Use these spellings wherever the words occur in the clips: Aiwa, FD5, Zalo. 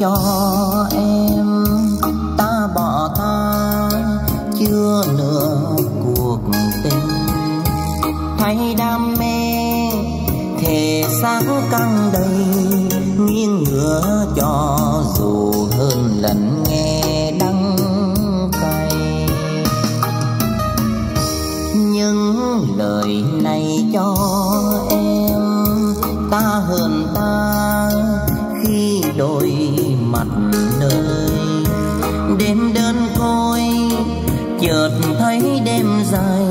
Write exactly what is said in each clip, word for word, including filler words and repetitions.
cho em ta bỏ tha chưa nửa cuộc tình, thấy đam mê thể xác căng đầy nghiêng ngửa cho dù hơn lần nghe đắng cay. Những lời này cho em ta hơn ta khi đổi mặt đời, đêm đơn côi chợt thấy đêm dài,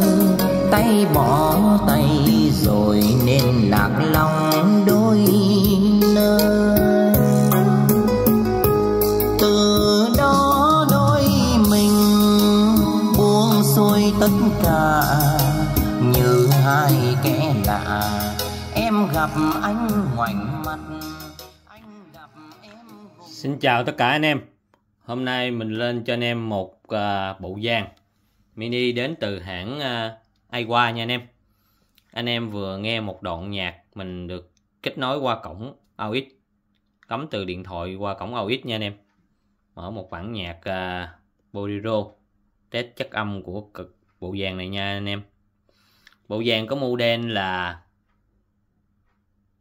tay bỏ tay rồi nên lạc lòng đôi nơi. Từ đó đôi mình buông xuôi tất cả như hai kẻ lạ, em gặp anh ngoảnh mặt. Xin chào tất cả anh em. Hôm nay mình lên cho anh em một uh, bộ giang mini đến từ hãng uh, Aiwa nha anh em. Anh em vừa nghe một đoạn nhạc mình được kết nối qua cổng aux, cắm từ điện thoại qua cổng aux nha anh em. Mở một bản nhạc uh, bolero, test chất âm của cực bộ giang này nha anh em. Bộ giang có model là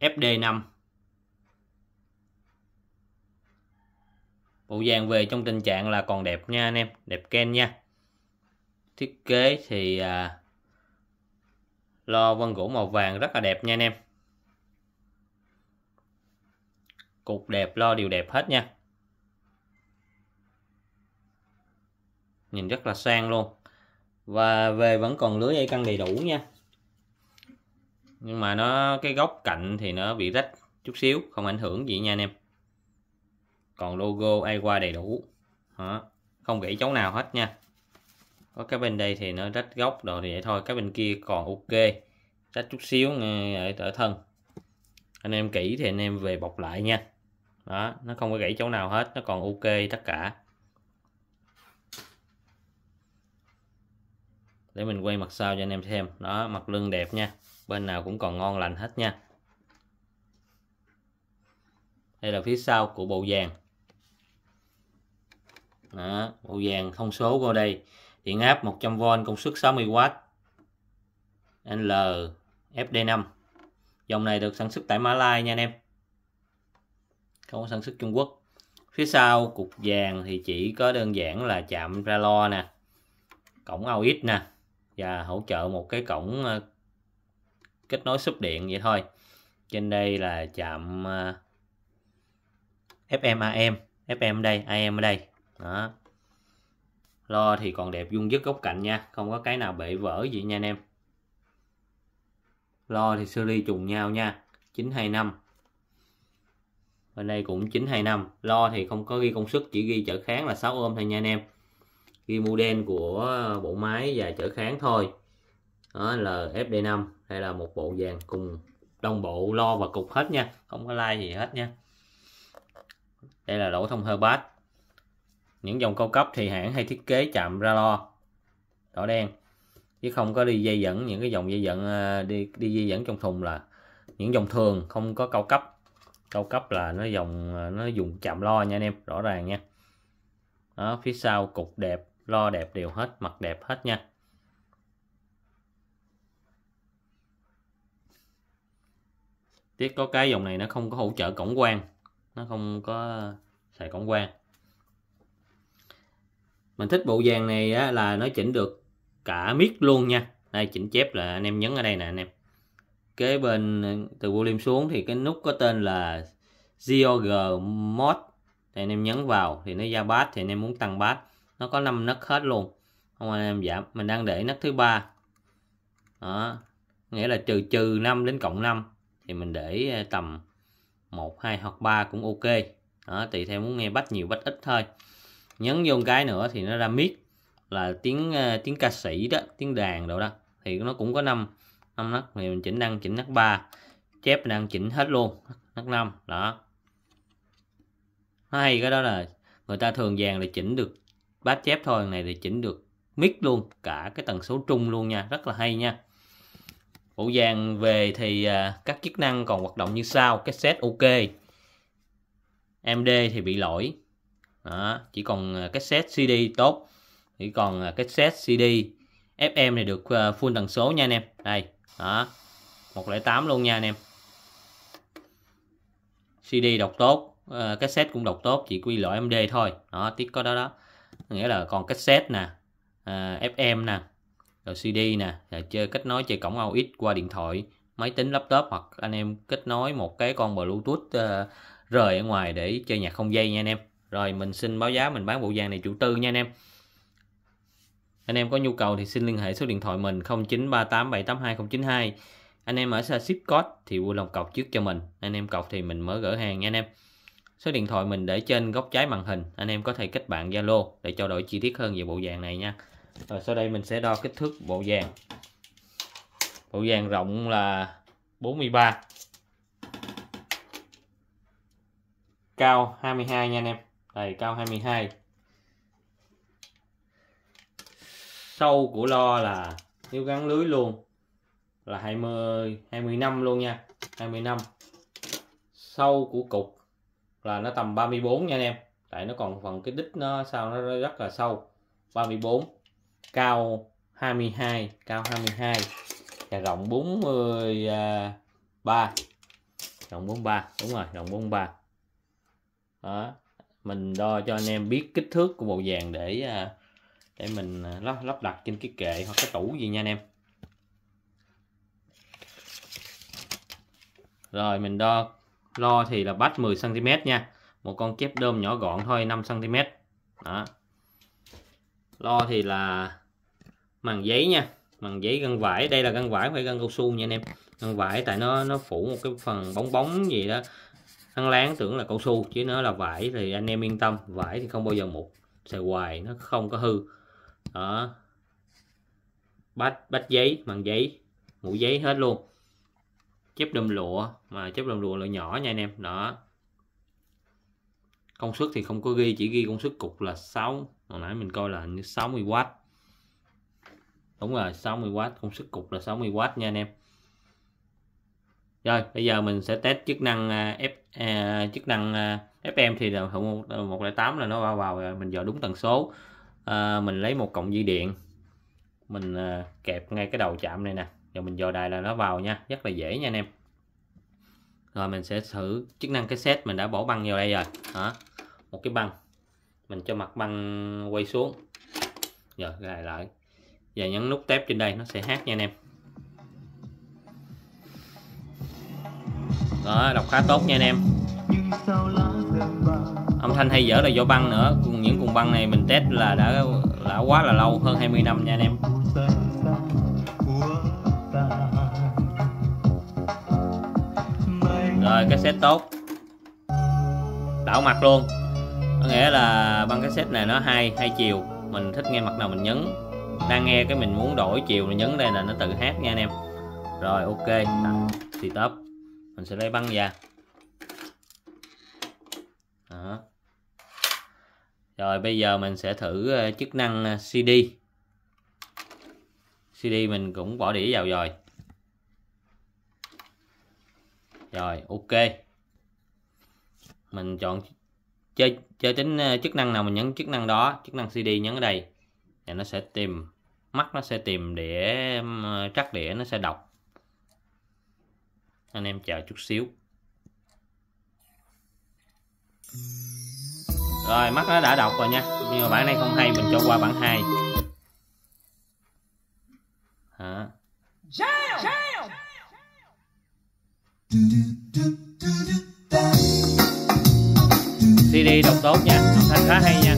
F D năm. Bộ giang về trong tình trạng là còn đẹp nha anh em, đẹp ken nha. Thiết kế thì à, lo vân gỗ màu vàng rất là đẹp nha anh em. Cục đẹp, lo đều đẹp hết nha. Nhìn rất là sang luôn. Và về vẫn còn lưới dây căng đầy đủ nha. Nhưng mà nó cái góc cạnh thì nó bị rách chút xíu, không ảnh hưởng gì nha anh em. Còn logo Aiwa đầy đủ. Đó. Không gãy chỗ nào hết nha. Có cái bên đây thì nó rách góc rồi thì vậy thôi. Cái bên kia còn ok, rách chút xíu ở thân. Anh em kỹ thì anh em về bọc lại nha. Đó, nó không có gãy chỗ nào hết, nó còn ok tất cả. Để mình quay mặt sau cho anh em xem. Đó, mặt lưng đẹp nha. Bên nào cũng còn ngon lành hết nha. Đây là phía sau của bộ giang. Đó, bộ giang thông số vô đây. Điện áp một trăm vôn, công suất sáu mươi oát. L F D năm. Dòng này được sản xuất tại Malai nha anh em. Không có sản xuất Trung Quốc. Phía sau cục vàng thì chỉ có đơn giản là chạm ra lo nè. Cổng aux nè. Và hỗ trợ một cái cổng kết nối sub điện vậy thôi. Trên đây là chạm F M A M, F M ở đây, A M ở đây. Đó. Lo thì còn đẹp vuông vức góc cạnh nha, không có cái nào bể vỡ gì nha anh em. Lo thì series trùng nhau nha, chín hai năm. Bên đây cũng chín hai năm. Lo thì không có ghi công suất, chỉ ghi trở kháng là sáu ôm thôi nha anh em. Ghi model của bộ máy và trở kháng thôi. Đó là F D năm, đây là một bộ vàng cùng đồng bộ lo và cục hết nha, không có like gì hết nha. Đây là lỗ thông hơ bát. Những dòng cao cấp thì hãng hay thiết kế chạm ra lo đỏ đen, chứ không có đi dây dẫn. Những cái dòng dây dẫn đi đi dây dẫn trong thùng là những dòng thường, không có cao cấp. Cao cấp là nó dòng nó dùng chạm lo nha anh em, rõ ràng nha. Đó, phía sau cục đẹp, lo đẹp đều hết, mặt đẹp hết nha. Tiếc có cái dòng này nó không có hỗ trợ cổng quang, nó không có xài cổng quang. Mình thích bộ vàng này á, là nó chỉnh được cả mic luôn nha. Đây, chỉnh chép là anh em nhấn ở đây nè anh em. Kế bên từ volume xuống thì cái nút có tên là G O G Mod thì anh em nhấn vào thì nó ra bass, thì anh em muốn tăng bass nó có năm nấc hết luôn, không anh em giảm. Mình đang để nấc thứ ba, đó nghĩa là trừ trừ năm đến cộng năm thì mình để tầm một, hai hoặc ba cũng ok. Đó, tùy theo muốn nghe bass nhiều bass ít thôi. Nhấn vô cái nữa thì nó ra mic là tiếng uh, tiếng ca sĩ đó, tiếng đàn đồ đó thì nó cũng có năm năm nấc, thì mình chỉnh năng chỉnh nấc ba, chép đang chỉnh hết luôn nấc năm. Đó, nó hay cái đó là người ta thường vàng là chỉnh được bass chép thôi, này thì chỉnh được mic luôn, cả cái tần số trung luôn nha, rất là hay nha. Bộ vàng về thì uh, các chức năng còn hoạt động như sau: cái set ok, em đê thì bị lỗi. Đó, chỉ còn cassette xê đê tốt, chỉ còn cassette xê đê. ép em này được full tần số nha anh em. Đây, đó, một không tám luôn nha anh em. xê đê đọc tốt, cassette cũng đọc tốt, chỉ quy lỗi em đê thôi. Đó, tiếc có đó đó. Nghĩa là còn cassette nè, ép em nè, rồi xê đê nè, rồi chơi kết nối chơi cổng aux qua điện thoại, máy tính, laptop, hoặc anh em kết nối một cái con Bluetooth uh, rời ở ngoài để chơi nhạc không dây nha anh em. Rồi mình xin báo giá, mình bán bộ dàn này chủ tư nha anh em. Anh em có nhu cầu thì xin liên hệ số điện thoại mình không chín ba tám bảy tám hai không chín hai. Anh em ở xa ship code thì vui lòng cọc trước cho mình, anh em cọc thì mình mới gửi hàng nha anh em. Số điện thoại mình để trên góc trái màn hình, anh em có thể kết bạn Zalo để trao đổi chi tiết hơn về bộ dàn này nha. Rồi sau đây mình sẽ đo kích thước bộ dàn. Bộ dàn rộng là bốn mươi ba, cao hai mươi hai nha anh em. Đây, cao hai mươi hai. Sâu của lo là nếu gắn lưới luôn là hai mươi hai mươi lăm luôn nha, hai mươi lăm. Sâu của cục là nó tầm ba mươi tư nha anh em. Tại nó còn phần cái đít nó sao nó rất là sâu. ba mươi tư, cao hai mươi hai, cao hai mươi hai. Và rộng bốn mươi ba. Rộng bốn mươi ba, đúng rồi, rộng bốn mươi ba. Đó, mình đo cho anh em biết kích thước của bộ dàn để để mình lắp, lắp đặt trên cái kệ hoặc cái tủ gì nha anh em. Rồi mình đo lo thì là bát mười xăng ti mét nha. Một con chép đơm nhỏ gọn thôi, năm xăng ti mét. Đó. Lo thì là màng giấy nha, màng giấy găng vải, đây là găng vải phải găng cao su nha anh em. Găng vải tại nó nó phủ một cái phần bóng bóng gì đó. Ăn láng tưởng là cao su chứ nó là vải, thì anh em yên tâm, vải thì không bao giờ mục, xài hoài nó không có hư. Đó. Bát bát giấy, màng giấy, mũ giấy hết luôn. Chép đơm lụa, mà chép đơm lụa là nhỏ nha anh em. Đó. Công suất thì không có ghi, chỉ ghi công suất cục là sáu, hồi nãy mình coi là như sáu mươi oát. Đúng rồi, sáu mươi oát, công suất cục là sáu mươi oát nha anh em. Rồi, bây giờ mình sẽ test chức năng F à, chức năng ép em thì là một không tám là nó vào vào mình dò đúng tần số. À, mình lấy một cọng dây điện. Mình à, kẹp ngay cái đầu chạm này nè, rồi mình dò đài là nó vào nha, rất là dễ nha anh em. Rồi mình sẽ thử chức năng cassette, mình đã bỏ băng vào đây rồi. Đó. Một cái băng. Mình cho mặt băng quay xuống. Rồi, gài lại. Giờ nhấn nút tab trên đây nó sẽ hát nha anh em. Đó, đọc khá tốt nha anh em. Âm thanh hay dở là do băng nữa. Những cuộn băng này mình test là đã đã quá là lâu, hơn hai mươi năm nha anh em. Rồi cassette tốt, đảo mặt luôn. Có nghĩa là băng cassette này nó hai hai chiều, mình thích nghe mặt nào mình nhấn. Đang nghe cái mình muốn đổi chiều mình nhấn đây là nó tự hát nha anh em. Rồi ok, thì stop. Mình sẽ lấy băng ra. Đó. Rồi bây giờ mình sẽ thử chức năng xê đê. xê đê mình cũng bỏ đĩa vào rồi. Rồi ok. Mình chọn chơi chơi tính chức năng nào mình nhấn chức năng đó, chức năng xê đê nhấn ở đây. Và nó sẽ tìm, mắt nó sẽ tìm đĩa, trắc đĩa nó sẽ đọc. Anh em chờ chút xíu. Rồi mắt nó đã đọc rồi nha, nhưng mà bản này không hay, mình cho qua bản hai. Hả? xê đê đọc tốt nha, âm thanh khá hay nha.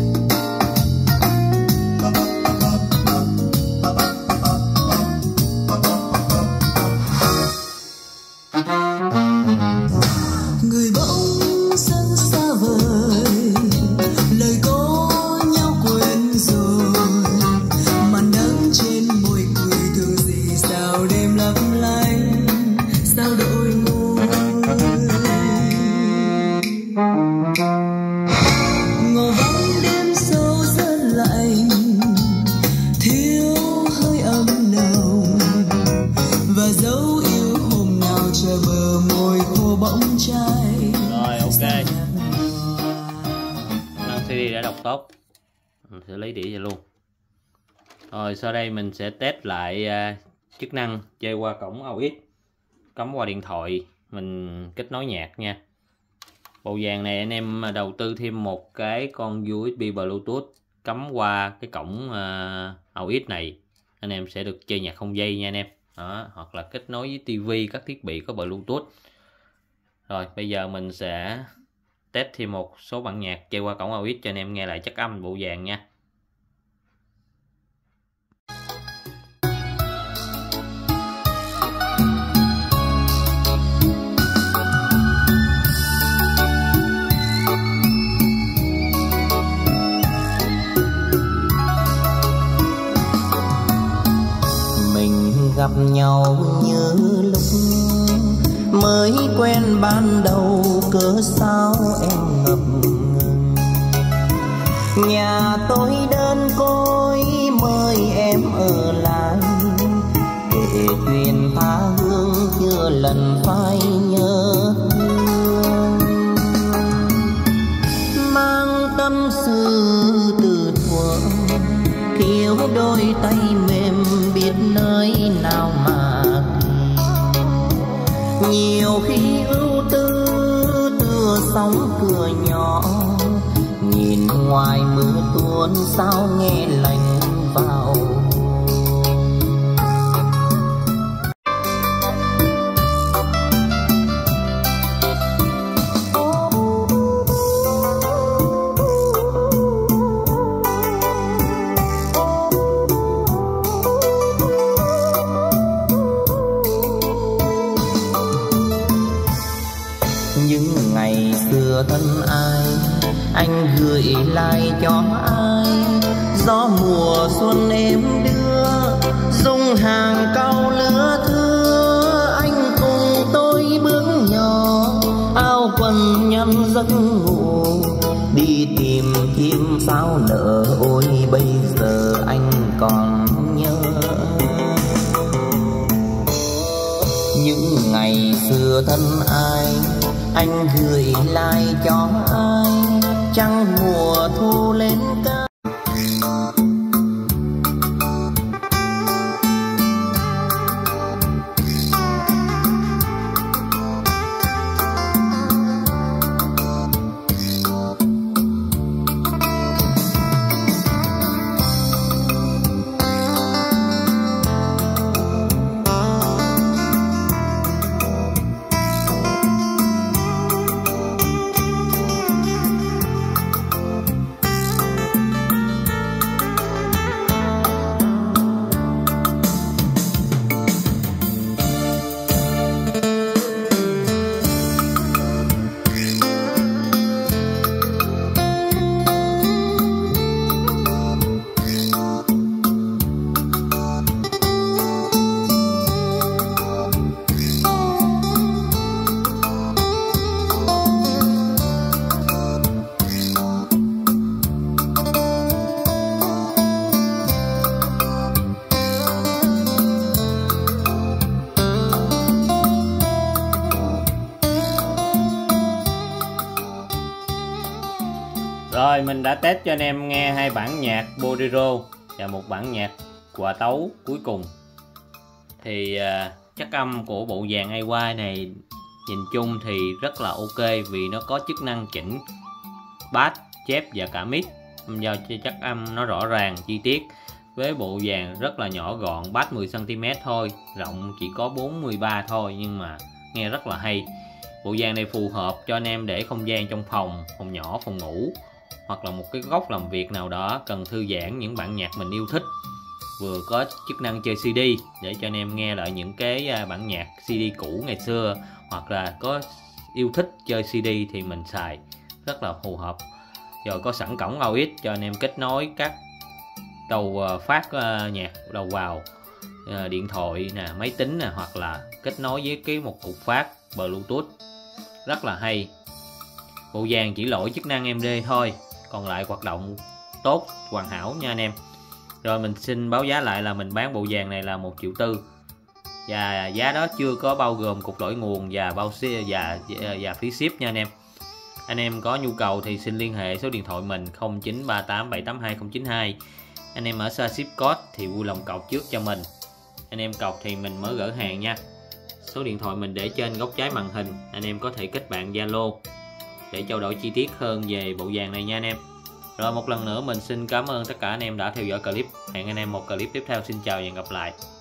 Rồi ok. xê đê đã đọc tốt, mình sẽ lấy đĩa ra luôn. Rồi sau đây mình sẽ test lại chức năng chơi qua cổng aux, cắm qua điện thoại mình kết nối nhạc nha. Bộ dàn này anh em đầu tư thêm một cái con u ét bê Bluetooth cắm qua cái cổng aux này, anh em sẽ được chơi nhạc không dây nha anh em. Đó, hoặc là kết nối với tivi, các thiết bị có Bluetooth. Rồi bây giờ mình sẽ test thêm một số bản nhạc chơi qua cổng aux cho anh em nghe lại chất âm bộ dàn nha. Gặp nhau như lúc mới quen ban đầu, cớ sao em ngập ngừng. Nhà tôi đơn côi mời em ở lại, kể chuyện tha hương chưa lần phai nhớ thương. Mang tâm sự từ thuở thiếu đôi tay mềm, biết nơi nào mà tìm. Nhiều khi ưu tư tựa sóng cửa nhỏ, nhìn ngoài mưa tuôn sao nghe lạnh vào. Những ngày xưa thân ai anh gửi lại cho ai, gió mùa xuân êm đưa dung hàng cau lứa thưa. Anh cùng tôi bước nhỏ áo quần nhăn giấc ngủ, đi tìm chim sao nở. Ôi bây giờ anh còn nhớ những ngày xưa thân ai anh gửi lại cho ai, trăng mùa thu lên cao. Rồi mình đã test cho anh em nghe hai bản nhạc bolero và một bản nhạc hòa tấu cuối cùng. Thì uh, chất âm của bộ dàn Aiwa này nhìn chung thì rất là ok, vì nó có chức năng chỉnh bass, chép và cả mid, do chất âm nó rõ ràng chi tiết. Với bộ dàn rất là nhỏ gọn, bass mười xăng ti mét thôi, rộng chỉ có bốn mươi ba thôi, nhưng mà nghe rất là hay. Bộ dàn này phù hợp cho anh em để không gian trong phòng, phòng nhỏ, phòng ngủ, hoặc là một cái góc làm việc nào đó cần thư giãn những bản nhạc mình yêu thích. Vừa có chức năng chơi xê đê để cho anh em nghe lại những cái bản nhạc xê đê cũ ngày xưa, hoặc là có yêu thích chơi xê đê thì mình xài rất là phù hợp. Rồi có sẵn cổng aux cho anh em kết nối các đầu phát nhạc đầu vào điện thoại nè, máy tính nè, hoặc là kết nối với cái một cục phát Bluetooth, rất là hay. Bộ dàn chỉ lỗi chức năng em đê thôi, còn lại hoạt động tốt, hoàn hảo nha anh em. Rồi mình xin báo giá lại là mình bán bộ dàn này là một triệu tư, và giá đó chưa có bao gồm cục lỗi nguồn và bao và và, và phí ship nha anh em. Anh em có nhu cầu thì xin liên hệ số điện thoại mình không chín ba tám bảy tám hai không chín hai. Anh em ở xa ship code thì vui lòng cọc trước cho mình. Anh em cọc thì mình mới gửi hàng nha. Số điện thoại mình để trên góc trái màn hình. Anh em có thể kết bạn Zalo để trao đổi chi tiết hơn về bộ vàng này nha anh em. Rồi một lần nữa mình xin cảm ơn tất cả anh em đã theo dõi clip. Hẹn anh em một clip tiếp theo. Xin chào và hẹn gặp lại.